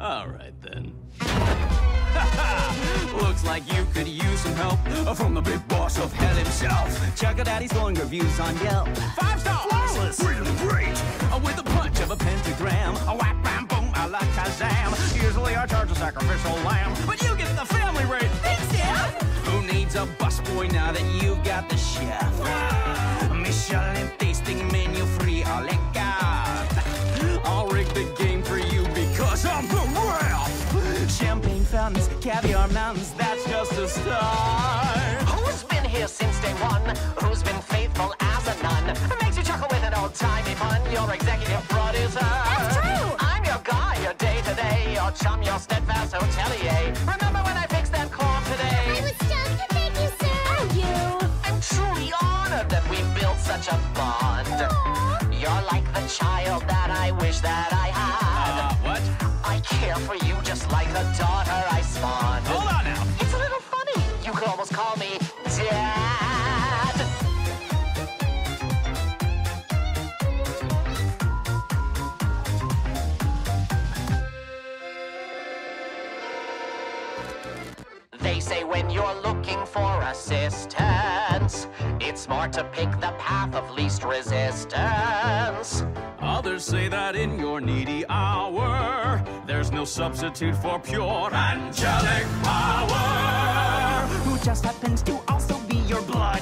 All right, then. Looks like you could use some help from the big boss of hell himself. Check it out, he's blowing reviews on Yelp. 5-star! Flawless! Really great! With the punch of a pentagram. A whap, bam, boom, a la Kazam. Usually I charge a sacrificial lamb, but you get the family rate. Thanks, Dad! Who needs a busboy now that you've got the chef? Wow. Michelin tasting menu free, a lecker. I'll rig the game for you because I'm the real. Champagne fountains, caviar mountains, that's just a start. Who's been here since day one? Who's been faithful as a nun? Makes you chuckle with an old-timey pun. Your executive producer. That's true! I'm your guy, your day-to-day, your chum, your steadfast hotelier. Remember when I fixed that corn today? I was stoked to thank you, sir. Oh, you? I'm truly honored that we've built such a bond. Aww. You're like the child that I wish that I had. What? I care for you just like a daughter I spawned. Hold on now. It's a little funny. You could almost call me Dad. They say when you're looking for assistance, it's smart to pick the path of least resistance. Others say that in your needy hour, there's no substitute for pure angelic power. Who just happens to also be your blood.